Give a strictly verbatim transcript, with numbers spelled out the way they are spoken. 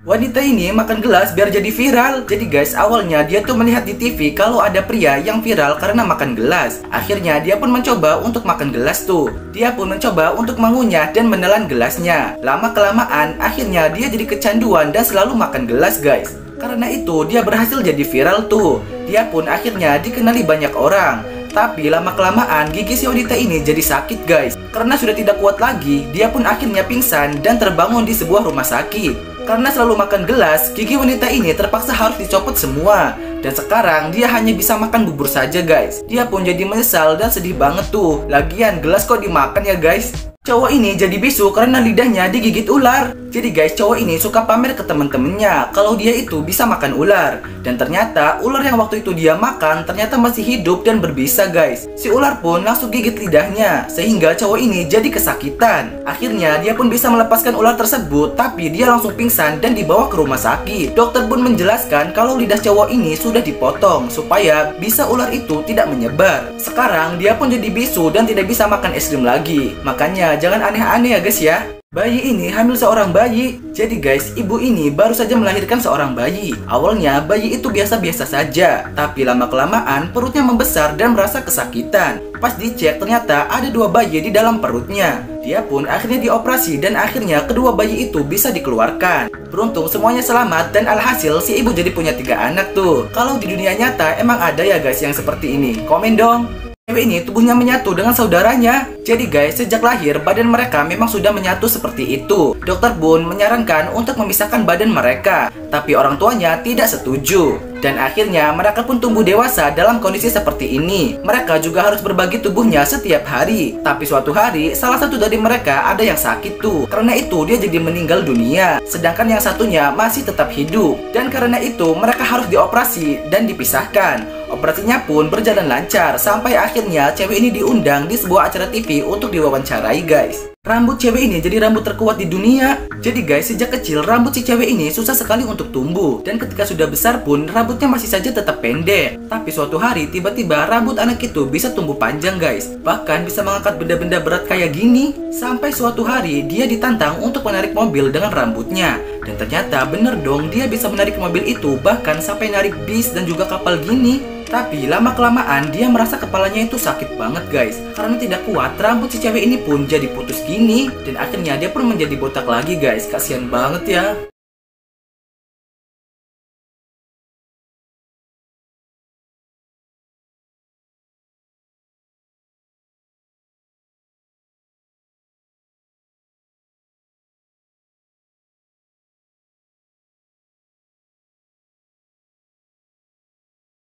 Wanita ini makan gelas biar jadi viral. Jadi guys, awalnya dia tuh melihat di T V kalau ada pria yang viral karena makan gelas. Akhirnya dia pun mencoba untuk makan gelas tuh. Dia pun mencoba untuk mengunyah dan menelan gelasnya. Lama kelamaan akhirnya dia jadi kecanduan dan selalu makan gelas guys. Karena itu dia berhasil jadi viral tuh. Dia pun akhirnya dikenali banyak orang. Tapi lama kelamaan gigi si wanita ini jadi sakit guys. Karena sudah tidak kuat lagi, dia pun akhirnya pingsan dan terbangun di sebuah rumah sakit. Karena selalu makan gelas, gigi wanita ini terpaksa harus dicopot semua. Dan sekarang dia hanya bisa makan bubur saja guys. Dia pun jadi menyesal dan sedih banget tuh. Lagian gelas kok dimakan ya guys. Cowok ini jadi bisu karena lidahnya digigit ular. Jadi guys, cowok ini suka pamer ke temen-temennya kalau dia itu bisa makan ular. Dan ternyata ular yang waktu itu dia makan ternyata masih hidup dan berbisa guys. Si ular pun langsung gigit lidahnya sehingga cowok ini jadi kesakitan. Akhirnya dia pun bisa melepaskan ular tersebut, tapi dia langsung pingsan dan dibawa ke rumah sakit. Dokter pun menjelaskan kalau lidah cowok ini sudah dipotong supaya bisa ular itu tidak menyebar. Sekarang dia pun jadi bisu dan tidak bisa makan es krim lagi. Makanya jangan aneh-aneh ya guys ya. Bayi ini hamil seorang bayi. Jadi guys, ibu ini baru saja melahirkan seorang bayi. Awalnya bayi itu biasa-biasa saja, tapi lama-kelamaan perutnya membesar dan merasa kesakitan. Pas dicek ternyata ada dua bayi di dalam perutnya. Dia pun akhirnya dioperasi dan akhirnya kedua bayi itu bisa dikeluarkan. Beruntung semuanya selamat dan alhasil si ibu jadi punya tiga anak tuh. Kalau di dunia nyata emang ada ya guys yang seperti ini? Komen dong. Cewek ini tubuhnya menyatu dengan saudaranya. Jadi guys, sejak lahir badan mereka memang sudah menyatu seperti itu. Dokter pun menyarankan untuk memisahkan badan mereka, tapi orang tuanya tidak setuju. Dan akhirnya mereka pun tumbuh dewasa dalam kondisi seperti ini. Mereka juga harus berbagi tubuhnya setiap hari. Tapi suatu hari salah satu dari mereka ada yang sakit tuh. Karena itu dia jadi meninggal dunia. Sedangkan yang satunya masih tetap hidup. Dan karena itu mereka harus dioperasi dan dipisahkan. Operasinya pun berjalan lancar sampai akhirnya cewek ini diundang di sebuah acara T V untuk diwawancarai guys. Rambut cewek ini jadi rambut terkuat di dunia. Jadi guys, sejak kecil rambut si cewek ini susah sekali untuk tumbuh. Dan ketika sudah besar pun rambutnya masih saja tetap pendek. Tapi suatu hari tiba-tiba rambut anak itu bisa tumbuh panjang guys. Bahkan bisa mengangkat benda-benda berat kayak gini. Sampai suatu hari dia ditantang untuk menarik mobil dengan rambutnya. Dan ternyata bener dong, dia bisa menarik mobil itu bahkan sampai narik bis dan juga kapal gini. Tapi lama-kelamaan dia merasa kepalanya itu sakit banget guys. Karena tidak kuat, rambut si cewek ini pun jadi putus gini. Dan akhirnya dia pun menjadi botak lagi guys. Kasian banget ya.